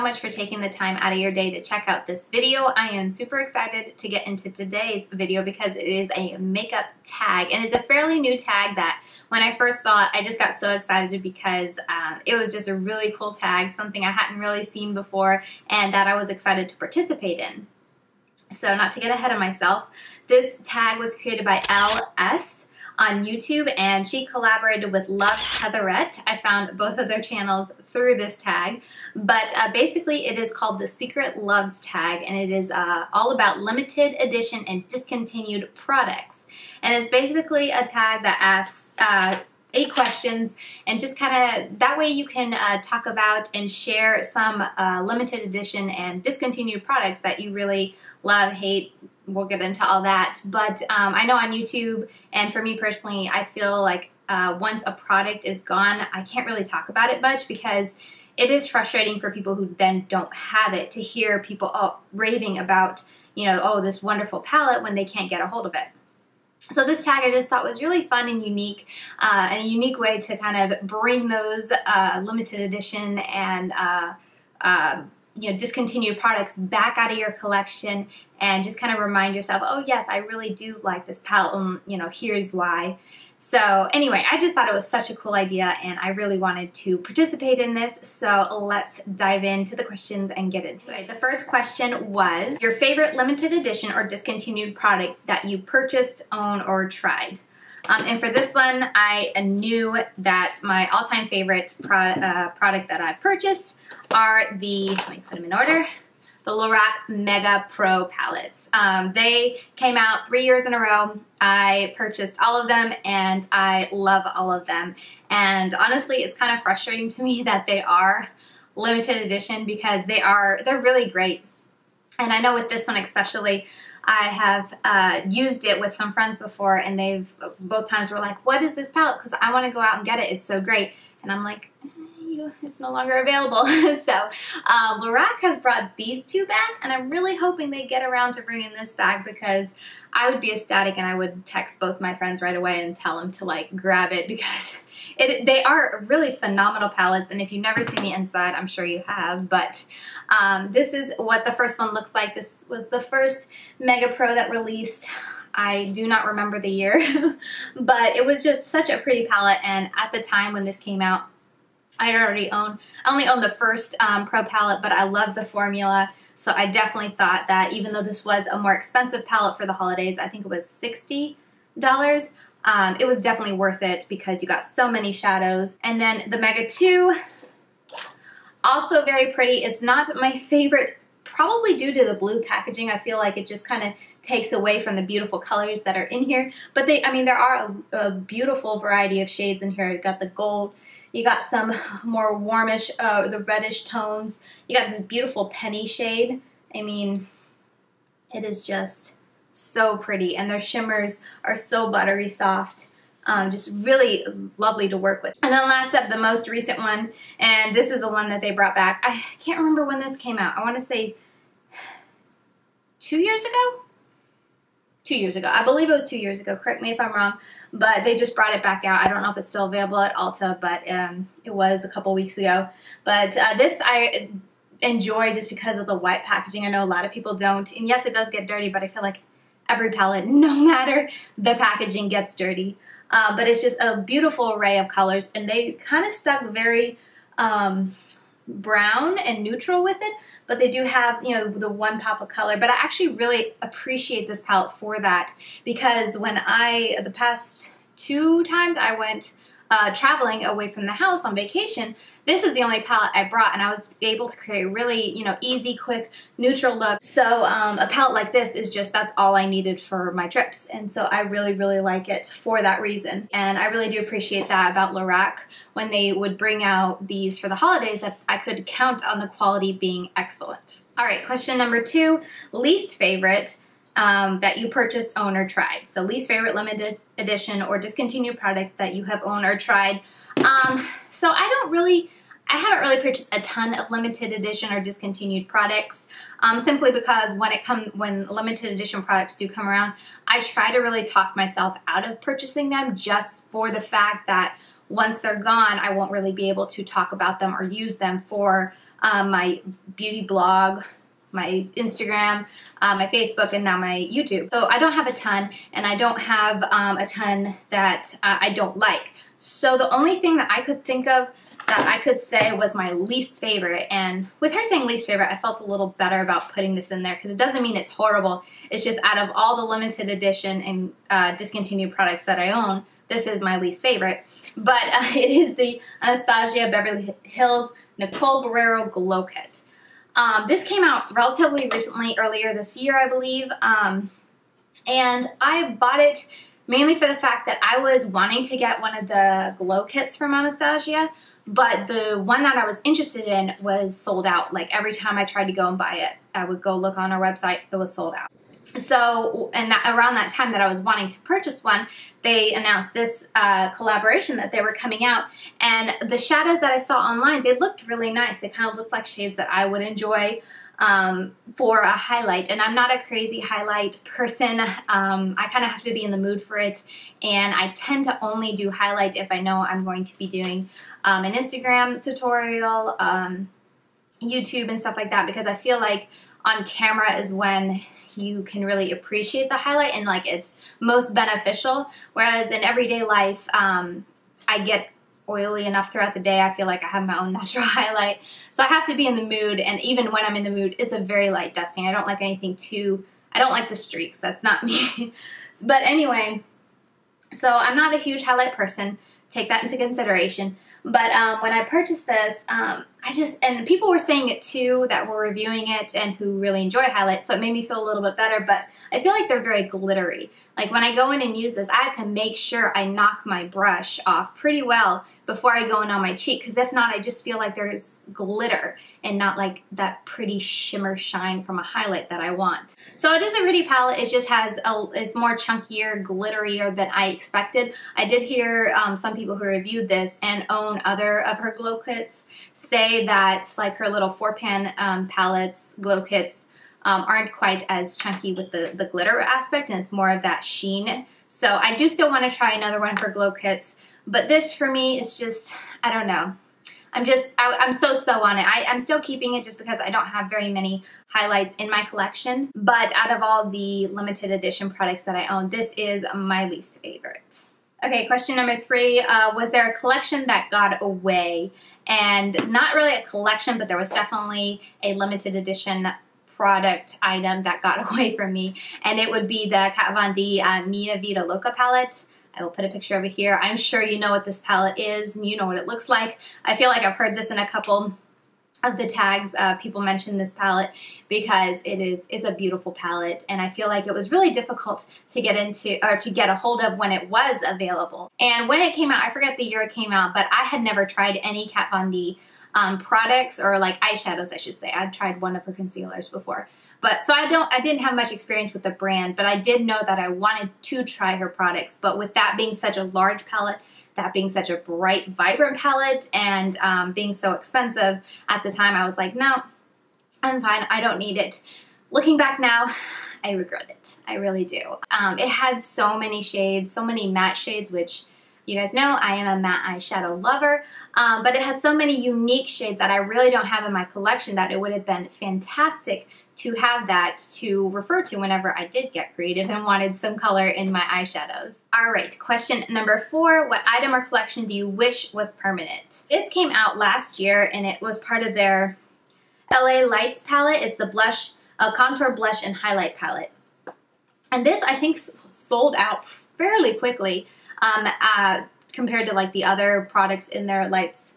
so much for taking the time out of your day to check out this video. I am super excited to get into today's video because it is a makeup tag, and it's a fairly new tag that when I first saw it, I just got so excited because it was just a really cool tag, something I hadn't really seen before and that I was excited to participate in. So not to get ahead of myself, this tag was created by LS on YouTube, and she collaborated with Love Heatherette. I found both of their channels through this tag, but basically it is called the Secret Loves Tag, and it is all about limited edition and discontinued products. And it's basically a tag that asks 8 questions, and just kind of that way you can talk about and share some limited edition and discontinued products that you really love, hate. We'll get into all that, but I know on YouTube, and for me personally, I feel like once a product is gone, I can't really talk about it much because it is frustrating for people who then don't have it to hear people raving about, you know, oh, this wonderful palette when they can't get a hold of it. So this tag I just thought was really fun and a unique way to kind of bring those limited edition and you know, discontinued products back out of your collection and just kind of remind yourself, oh yes, I really do like this palette, you know, here's why. So anyway, I just thought it was such a cool idea and I really wanted to participate in this, so let's dive into the questions and get into it. The first question was, your favorite limited edition or discontinued product that you purchased, own, or tried? And for this one, I knew that my all-time favorite product that I've purchased are the, let me put them in order, the Lorac Mega Pro palettes. They came out 3 years in a row. I purchased all of them and I love all of them. And honestly, it's kind of frustrating to me that they are limited edition because they're really great. And I know with this one especially, I have used it with some friends before, and they've both times were like, what is this palette? Because I want to go out and get it. It's so great. And I'm like, it's no longer available. So Lorac has brought these two back, and I'm really hoping they get around to bringing this back because I would be ecstatic, and I would text both my friends right away and tell them to like grab it because they are really phenomenal palettes, and if you've never seen the inside, I'm sure you have, but this is what the first one looks like. This was the first Mega Pro that released. I do not remember the year, but it was just such a pretty palette, and at the time when this came out, I only owned the first Pro palette, but I loved the formula, so I definitely thought that even though this was a more expensive palette for the holidays, I think it was $60, it was definitely worth it because you got so many shadows. And then the Mega 2, also very pretty. It's not my favorite, probably due to the blue packaging. I feel like it just kind of takes away from the beautiful colors that are in here. But I mean, there are a beautiful variety of shades in here. You got the gold. You got some more warmish, the reddish tones. You got this beautiful penny shade. I mean, it is just so pretty, and their shimmers are so buttery soft. Just really lovely to work with. And then last up, the most recent one, and this is the one that they brought back. I can't remember when this came out. I want to say 2 years ago? 2 years ago. I believe it was 2 years ago. Correct me if I'm wrong. But they just brought it back out. I don't know if it's still available at Ulta, but it was a couple weeks ago. But this I enjoy just because of the white packaging. I know a lot of people don't. And yes, it does get dirty, but I feel like every palette, no matter the packaging, gets dirty. But it's just a beautiful array of colors, and they kind of stuck very brown and neutral with it, but they do have, you know, the one pop of color. But I actually really appreciate this palette for that, because when the past 2 times I went traveling away from the house on vacation, this is the only palette I brought, and I was able to create a really, you know, easy, quick, neutral look. So a palette like this is just, that's all I needed for my trips, and so I really, really like it for that reason. And I really do appreciate that about Lorac when they would bring out these for the holidays, that I could count on the quality being excellent. All right, question number 2, least favorite that you purchased, owned, or tried. So least favorite limited edition or discontinued product that you have owned or tried. So I haven't really purchased a ton of limited edition or discontinued products, simply because when limited edition products do come around, I try to really talk myself out of purchasing them, just for the fact that once they're gone, I won't really be able to talk about them or use them for my beauty blog, my Instagram, my Facebook, and now my YouTube. So I don't have a ton, and I don't have a ton that I don't like. So the only thing that I could think of that I could say was my least favorite, and with her saying least favorite, I felt a little better about putting this in there because it doesn't mean it's horrible. It's just out of all the limited edition and discontinued products that I own, this is my least favorite. But it is the Anastasia Beverly Hills Nicole Guerrero Glow Kit. This came out relatively recently, earlier this year, I believe, and I bought it mainly for the fact that I was wanting to get one of the glow kits from Anastasia, but the one that I was interested in was sold out. Like every time I tried to go and buy it, I would go look on our website, it was sold out. So, and that, around that time that I was wanting to purchase one, they announced this collaboration that they were coming out, and the shadows that I saw online, they looked really nice. They kind of looked like shades that I would enjoy for a highlight, and I'm not a crazy highlight person. I kind of have to be in the mood for it, and I tend to only do highlight if I know I'm going to be doing an Instagram tutorial, YouTube, and stuff like that, because I feel like on camera is when you can really appreciate the highlight and like it's most beneficial, whereas in everyday life I get oily enough throughout the day. I feel like I have my own natural highlight, so I have to be in the mood, and even when I'm in the mood, it's a very light dusting. I don't like anything too, I don't like the streaks, that's not me. But anyway, so I'm not a huge highlight person, take that into consideration. But when I purchased this, I just, and people were saying it too that were reviewing it and who really enjoy highlights, so it made me feel a little bit better, but I feel like they're very glittery. Like when I go in and use this, I have to make sure I knock my brush off pretty well before I go in on my cheek, because if not, I just feel like there's glitter and not like that pretty shimmer shine from a highlight that I want. So it is a pretty palette, it just has, it's more chunkier, glitterier than I expected. I did hear some people who reviewed this and own other of her glow kits say that like her little 4-pan palettes, glow kits, aren't quite as chunky with the glitter aspect, and it's more of that sheen. So I do still want to try another one of her glow kits, but this for me is just, I don't know. I'm so on it. I'm still keeping it just because I don't have very many highlights in my collection, but out of all the limited edition products that I own, this is my least favorite. Okay, question number 3, was there a collection that got away? And not really a collection, but there was definitely a limited edition product item that got away from me, and it would be the Kat Von D Mi Vida Loca palette. I will put a picture over here. I'm sure you know what this palette is, and you know what it looks like. I feel like I've heard this in a couple of the tags. People mention this palette because it's a beautiful palette, and I feel like it was really difficult to get into or to get a hold of when it was available. And when it came out, I forget the year it came out, but I had never tried any Kat Von D products or like eyeshadows, I should say. I'd tried one of her concealers before. But so I didn't have much experience with the brand, but I did know that I wanted to try her products. But with that being such a large palette, that being such a bright, vibrant palette, and being so expensive at the time, I was like, no, I'm fine, I don't need it. Looking back now, I regret it. I really do. It had so many shades, so many matte shades, which you guys know I am a matte eyeshadow lover, but it had so many unique shades that I really don't have in my collection that it would have been fantastic to have that to refer to whenever I did get creative and wanted some color in my eyeshadows. Alright, question number 4, what item or collection do you wish was permanent? This came out last year and it was part of their LA Lights palette. It's the blush, contour, blush, and highlight palette. And this I think sold out fairly quickly compared to like the other products in their Lights,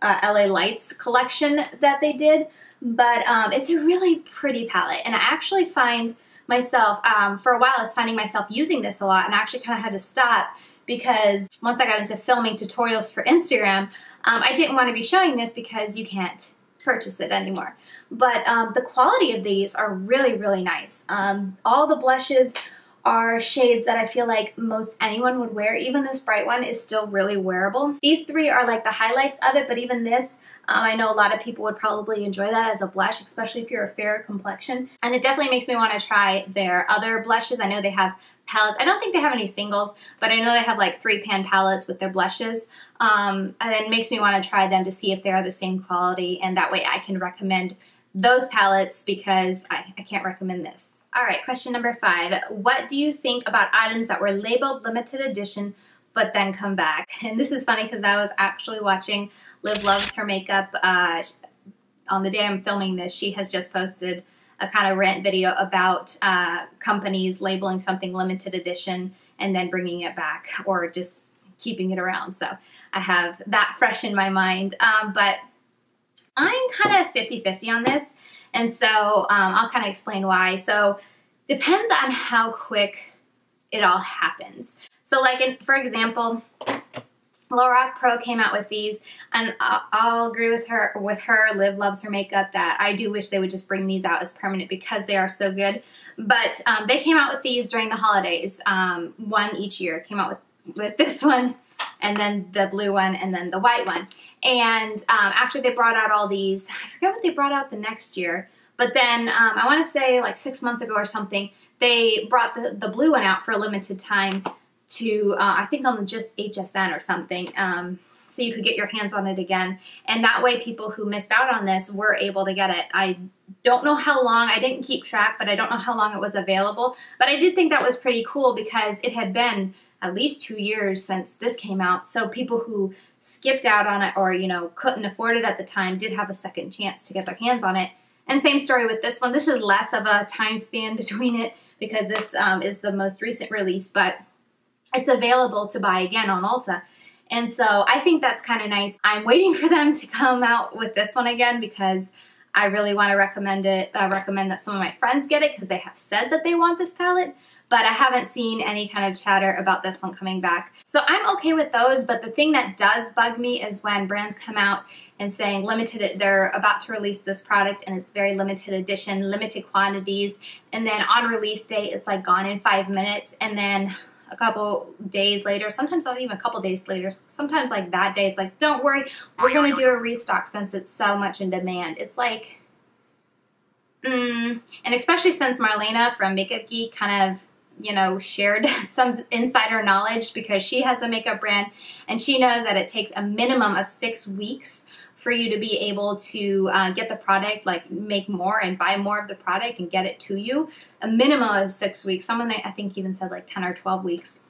LA Lights collection that they did. But it's a really pretty palette, and I actually find myself, for a while I was finding myself using this a lot, and I actually kind of had to stop because once I got into filming tutorials for Instagram, I didn't want to be showing this because you can't purchase it anymore. But the quality of these are really, really nice. All the blushes are shades that I feel like most anyone would wear. Even this bright one is still really wearable. These 3 are like the highlights of it, but even this, I know a lot of people would probably enjoy that as a blush, especially if you're a fair complexion. And it definitely makes me want to try their other blushes. I know they have palettes. I don't think they have any singles, but I know they have like 3-pan palettes with their blushes. And it makes me want to try them to see if they are the same quality, and that way I can recommend those palettes because I can't recommend this. All right, question number 5. What do you think about items that were labeled limited edition but then come back? And this is funny because I was actually watching Liv Loves Her Makeup on the day I'm filming this. She has just posted a kind of rant video about companies labeling something limited edition and then bringing it back or just keeping it around. So I have that fresh in my mind. But I'm kind of 50-50 on this, and so I'll kind of explain why. So depends on how quick it all happens. So like, for example, Lorac Pro came out with these, and I'll agree with her, Liv Loves Her Makeup, that I do wish they would just bring these out as permanent because they are so good. But they came out with these during the holidays, one each year. Came out with this one, and then the blue one, and then the white one. And after they brought out all these, I forget what they brought out the next year, but then I want to say like 6 months ago or something, they brought the blue one out for a limited time to, I think on just HSN or something, so you could get your hands on it again. And that way people who missed out on this were able to get it. I don't know how long, I didn't keep track, but I don't know how long it was available. But I did think that was pretty cool because it had been at least 2 years since this came out, so people who skipped out on it or, you know, couldn't afford it at the time did have a second chance to get their hands on it. And same story with this one. This is less of a time span between it because this is the most recent release, but it's available to buy again on Ulta. And so I think that's kind of nice. I'm waiting for them to come out with this one again because I really want to recommend it. I recommend that some of my friends get it because they have said that they want this palette, but I haven't seen any kind of chatter about this one coming back. So I'm okay with those, but the thing that does bug me is when brands come out and saying limited, they're about to release this product and it's very limited edition, limited quantities, and then on release date, it's like gone in 5 minutes, and then a couple days later, sometimes not even a couple days later, sometimes like that day, it's like, don't worry, we're gonna do a restock since it's so much in demand. It's like, and especially since Marlena from Makeup Geek kind of, you know, shared some insider knowledge because she has a makeup brand and she knows that it takes a minimum of 6 weeks for you to be able to get the product, like make more and buy more of the product and get it to you. A minimum of 6 weeks. Someone I think even said like 10 or 12 weeks,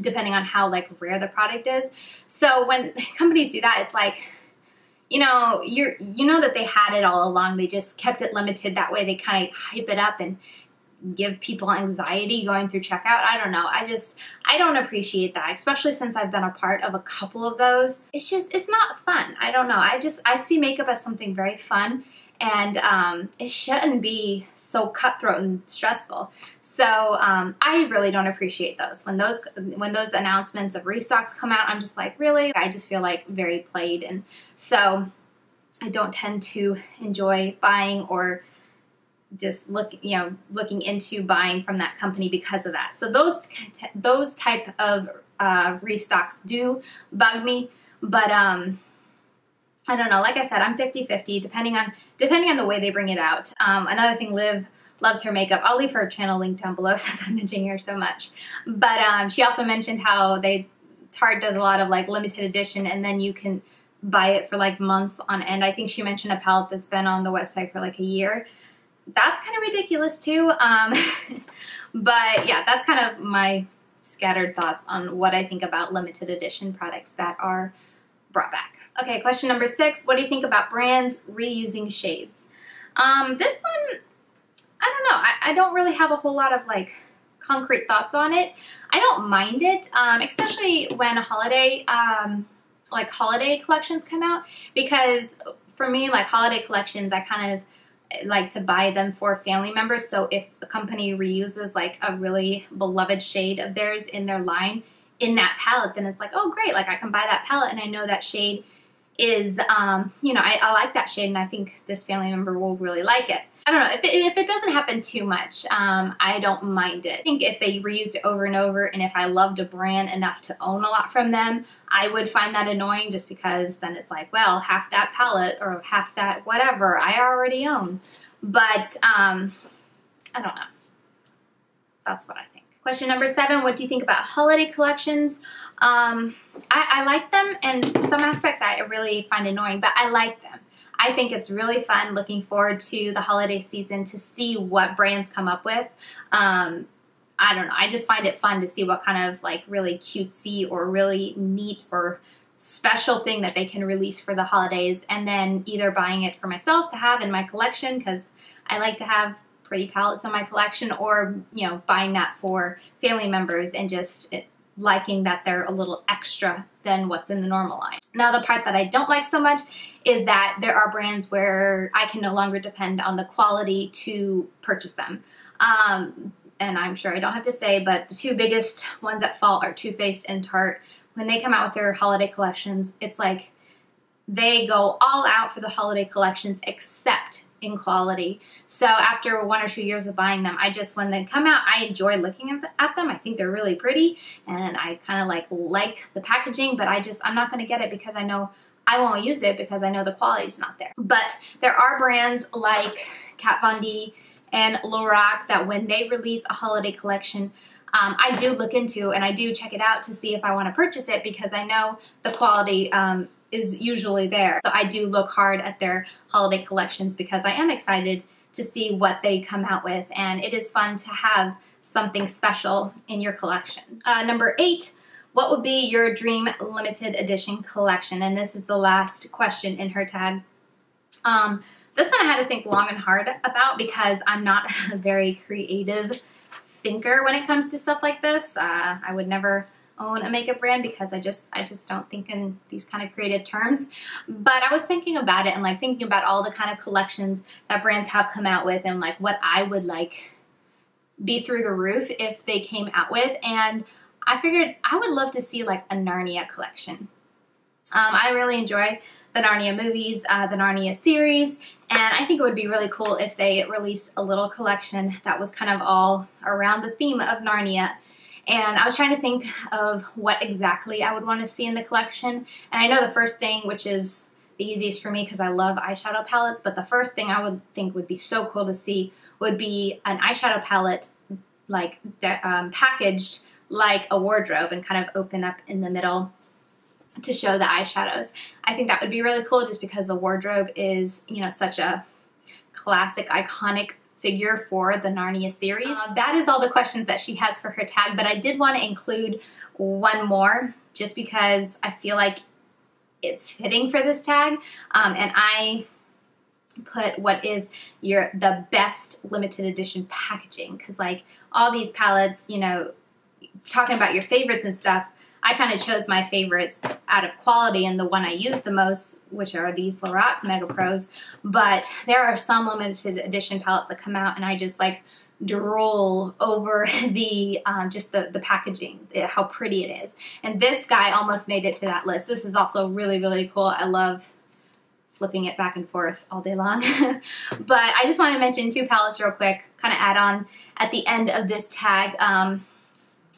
depending on how like rare the product is. So when companies do that, it's like, you know, you know that they had it all along. They just kept it limited. That way they kind of hype it up and give people anxiety going through checkout. I don't know. I don't appreciate that, especially since I've been a part of a couple of those. It's just, it's not fun. I don't know. I see makeup as something very fun, and it shouldn't be so cutthroat and stressful. So I really don't appreciate those. When those announcements of restocks come out, I'm just like, really? I just feel like very played, and so I don't tend to enjoy buying or just looking into buying from that company because of that. So those type of restocks do bug me, but I don't know. Like I said, I'm 50-50 depending on the way they bring it out. Another thing, Liv Loves Her Makeup. I'll leave her channel link down below since I'm mentioning her so much. But she also mentioned how Tarte does a lot of like limited edition, and then you can buy it for like months on end. I think she mentioned a palette that's been on the website for like a year. That's kind of ridiculous too, but yeah, that's kind of my scattered thoughts on what I think about limited edition products that are brought back. Okay, question number 6, what do you think about brands reusing shades? This one, I don't know, I don't really have a whole lot of like concrete thoughts on it. I don't mind it, especially when holiday, like holiday collections come out, because for me, like holiday collections, I kind of like to buy them for family members. So if the company reuses like a really beloved shade of theirs in their line in that palette, then it's like, oh great, like I can buy that palette and I know that shade is, you know, I like that shade and I think this family member will really like it. I don't know, if it doesn't happen too much, I don't mind it. I think if they reused it over and over, and if I loved a brand enough to own a lot from them, I would find that annoying just because then it's like, well, half that palette or half that whatever I already own. But I don't know. That's what I think. Question number 7, what do you think about holiday collections? I like them, and some aspects I really find annoying, but I like them. I think it's really fun looking forward to the holiday season to see what brands come up with. I don't know, I just find it fun to see what kind of like really cutesy or really neat or special thing that they can release for the holidays, and then either buying it for myself to have in my collection because I like to have pretty palettes in my collection, or you know, buying that for family members and just liking that they're a little extra than what's in the normal line. Now the part that I don't like so much is that there are brands where I can no longer depend on the quality to purchase them. And I'm sure I don't have to say, but the two biggest ones at fault are Too Faced and Tarte. When they come out with their holiday collections, it's like they go all out for the holiday collections except in quality. So after 1 or 2 years of buying them, I just, when they come out, I enjoy looking at them. I think they're really pretty, and I kind of like the packaging, but I'm not going to get it because I know I won't use it because I know the quality's not there. But there are brands like Kat Von D and Lorac that when they release a holiday collection, I do look into and I do check it out to see if I want to purchase it because I know the quality is usually there. So I do look hard at their holiday collections because I am excited to see what they come out with, and it is fun to have something special in your collection. Number 8, what would be your dream limited edition collection? And this is the last question in her tag. This one I had to think long and hard about because I'm not a very creative thinker when it comes to stuff like this. I would never own a makeup brand because I just don't think in these kind of creative terms. But I was thinking about it and like thinking about all the kind of collections that brands have come out with and like what I would like be through the roof if they came out with. And I figured I would love to see like a Narnia collection. I really enjoy the Narnia movies, the Narnia series, and I think it would be really cool if they released a little collection that was kind of all around the theme of Narnia. And I was trying to think of what exactly I would want to see in the collection, and I know the first thing, which is the easiest for me because I love eyeshadow palettes, but the first thing I would think would be so cool to see would be an eyeshadow palette like packaged like a wardrobe and kind of open up in the middle to show the eyeshadows. I think that would be really cool just because the wardrobe is, you know, such a classic, iconic figure for the Narnia series. That is all the questions that she has for her tag, but I did want to include one more just because I feel like it's fitting for this tag, and I put what is the best limited edition packaging, because like all these palettes, you know, talking about your favorites and stuff, I kind of chose my favorites out of quality and the one I use the most, which are these Lorac Mega Pros, but there are some limited edition palettes that come out and I just like drool over the just the packaging, how pretty it is. And this guy almost made it to that list. This is also really, really cool. I love flipping it back and forth all day long. But I just want to mention two palettes real quick, kind of add on at the end of this tag,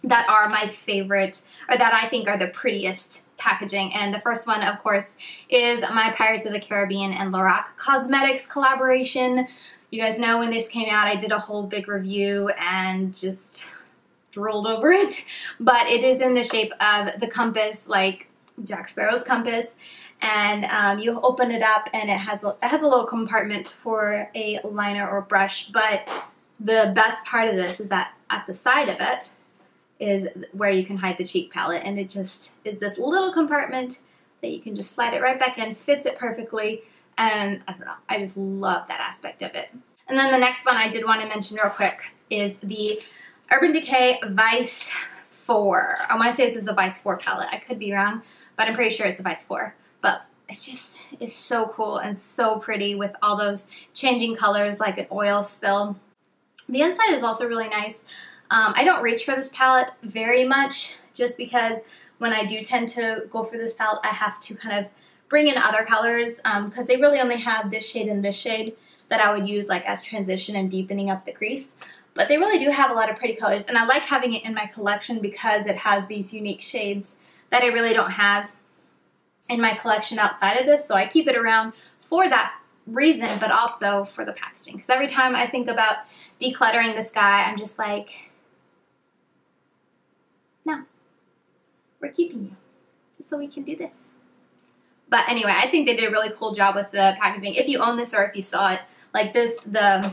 that are my favorite, or that I think are the prettiest packaging. And the first one, of course, is my Pirates of the Caribbean and Lorac Cosmetics collaboration. You guys know when this came out, I did a whole big review and just drooled over it. But it is in the shape of the compass, like Jack Sparrow's compass. And you open it up and it has a little compartment for a liner or brush. But the best part of this is that at the side of it is where you can hide the cheek palette, and it just is this little compartment that you can just slide it right back in, fits it perfectly, and I don't know, I just love that aspect of it. And then the next one I did want to mention real quick is the Urban Decay Vice Four. I want to say this is the Vice Four palette. I could be wrong, but I'm pretty sure it's the Vice Four. But it just is so cool and so pretty with all those changing colors like an oil spill. The inside is also really nice. I don't reach for this palette very much just because when I do tend to go for this palette, I have to kind of bring in other colors because they really only have this shade and this shade that I would use like as transition and deepening up the crease. But they really do have a lot of pretty colors, and I like having it in my collection because it has these unique shades that I really don't have in my collection outside of this. So I keep it around for that reason, but also for the packaging, because every time I think about decluttering this guy, I'm just like, No. We're keeping you. Just so we can do this. But anyway, I think they did a really cool job with the packaging. If you own this or if you saw it, like this, the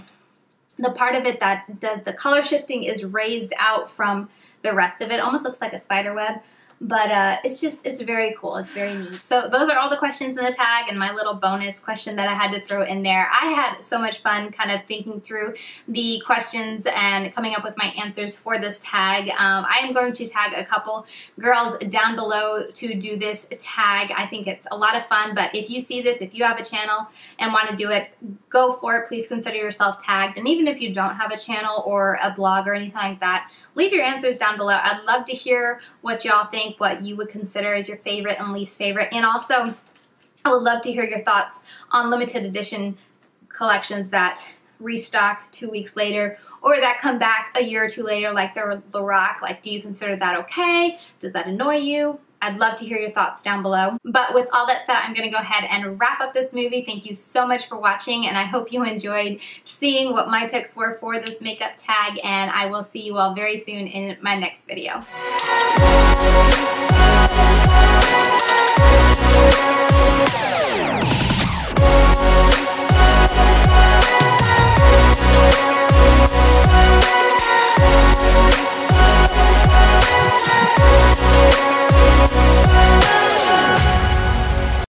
part of it that does the color shifting is raised out from the rest of it. Almost looks like a spider web. But it's just, it's very cool. It's very neat. So those are all the questions in the tag and my little bonus question that I had to throw in there. I had so much fun kind of thinking through the questions and coming up with my answers for this tag. I am going to tag a couple girls down below to do this tag. I think it's a lot of fun, but if you see this, if you have a channel and want to do it, go for it. Please consider yourself tagged. And even if you don't have a channel or a blog or anything like that, leave your answers down below. I'd love to hear what y'all think, what you would consider as your favorite and least favorite. And also, I would love to hear your thoughts on limited edition collections that restock 2 weeks later or that come back a year or two later, like the Lorac. Like, do you consider that okay? Does that annoy you? I'd love to hear your thoughts down below. But with all that said, I'm going to go ahead and wrap up this movie. Thank you so much for watching, and I hope you enjoyed seeing what my picks were for this makeup tag, and I will see you all very soon in my next video.